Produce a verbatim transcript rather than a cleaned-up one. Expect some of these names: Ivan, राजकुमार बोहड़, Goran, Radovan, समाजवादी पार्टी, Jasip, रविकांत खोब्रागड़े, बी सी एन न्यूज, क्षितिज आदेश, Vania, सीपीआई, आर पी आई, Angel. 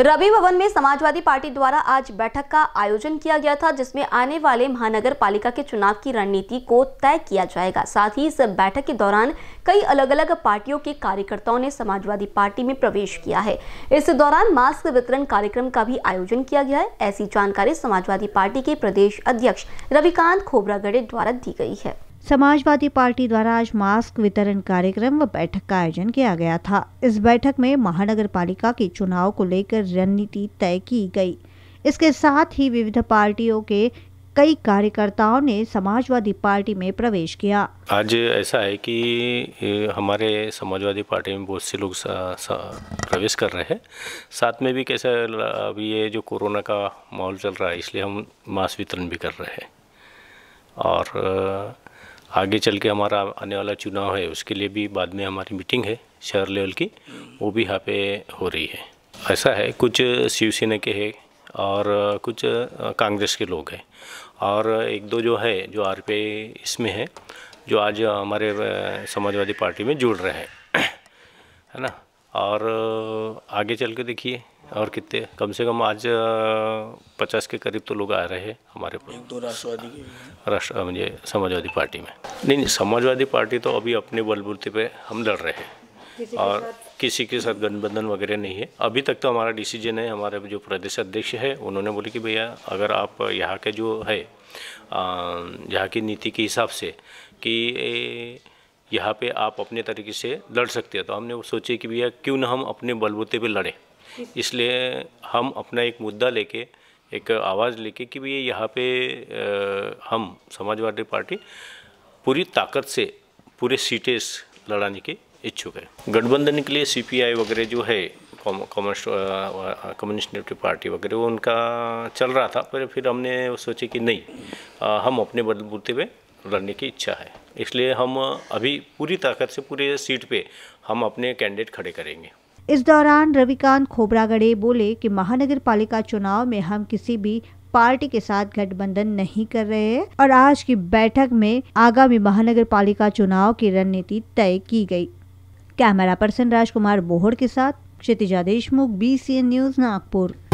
रवि भवन में समाजवादी पार्टी द्वारा आज बैठक का आयोजन किया गया था, जिसमें आने वाले महानगर पालिका के चुनाव की रणनीति को तय किया जाएगा। साथ ही इस बैठक के दौरान कई अलग अलग पार्टियों के कार्यकर्ताओं ने समाजवादी पार्टी में प्रवेश किया है। इस दौरान मास्क वितरण कार्यक्रम का भी आयोजन किया गया है। ऐसी जानकारी समाजवादी पार्टी के प्रदेश अध्यक्ष रविकांत खोब्रागड़े द्वारा दी गई है। समाजवादी पार्टी द्वारा आज मास्क वितरण कार्यक्रम व बैठक का आयोजन किया गया था। इस बैठक में महानगर पालिका के चुनाव को लेकर रणनीति तय की गई। इसके साथ ही विविध पार्टियों के कई कार्यकर्ताओं ने समाजवादी पार्टी में प्रवेश किया। आज ऐसा है कि हमारे समाजवादी पार्टी में बहुत से लोग सा, सा प्रवेश कर रहे हैं। साथ में भी कैसा अभी ये जो कोरोना का माहौल चल रहा है, इसलिए हम मास्क वितरण भी कर रहे हैं और आगे चल के हमारा आने वाला चुनाव है, उसके लिए भी बाद में हमारी मीटिंग है शहर लेवल की, वो भी यहाँ पे हो रही है। ऐसा है कुछ शिवसेना के हैं और कुछ कांग्रेस के लोग हैं और एक दो जो है जो आर पी आई इसमें है जो आज हमारे समाजवादी पार्टी में जुड़ रहे हैं, है ना। और आगे चल के देखिए और कितने कम से कम आज पचास के करीब तो लोग आ रहे हैं हमारे तो राष्ट्रवादी राष्ट्र मुझे समाजवादी पार्टी में। नहीं नहीं, समाजवादी पार्टी तो अभी अपने बलबूते पे हम लड़ रहे हैं और किसी के साथ गठबंधन वगैरह नहीं है। अभी तक तो हमारा डिसीजन है, हमारे जो प्रदेश अध्यक्ष है उन्होंने बोले कि भैया अगर आप यहाँ के जो है यहाँ की नीति के हिसाब से कि यहाँ पे आप अपने तरीके से लड़ सकते हैं, तो हमने सोचे कि भैया क्यों ना हम अपने बलबूते पे लड़ें। इसलिए हम अपना एक मुद्दा लेके एक आवाज़ लेके कि भैया यहाँ पे हम समाजवादी पार्टी पूरी ताकत से पूरे सीटें लड़ाने के इच्छुक है। गठबंधन के लिए सीपीआई वगैरह जो है कम्युनिस्ट कम्युनिस्ट पार्टी वगैरह वो उनका चल रहा था, पर फिर हमने सोचे कि नहीं आ, हम अपने बलबूते पे लड़ने की इच्छा है, इसलिए हम अभी पूरी ताकत से पूरे सीट पे हम अपने कैंडिडेट खड़े करेंगे। इस दौरान रविकांत खोब्रागड़े बोले कि महानगर पालिका चुनाव में हम किसी भी पार्टी के साथ गठबंधन नहीं कर रहे हैं और आज की बैठक में आगामी महानगर पालिका चुनाव की रणनीति तय की गई। कैमरा पर्सन राजकुमार बोहड़ के साथ क्षितिज आदेश, बी सी एन न्यूज, Nagpur.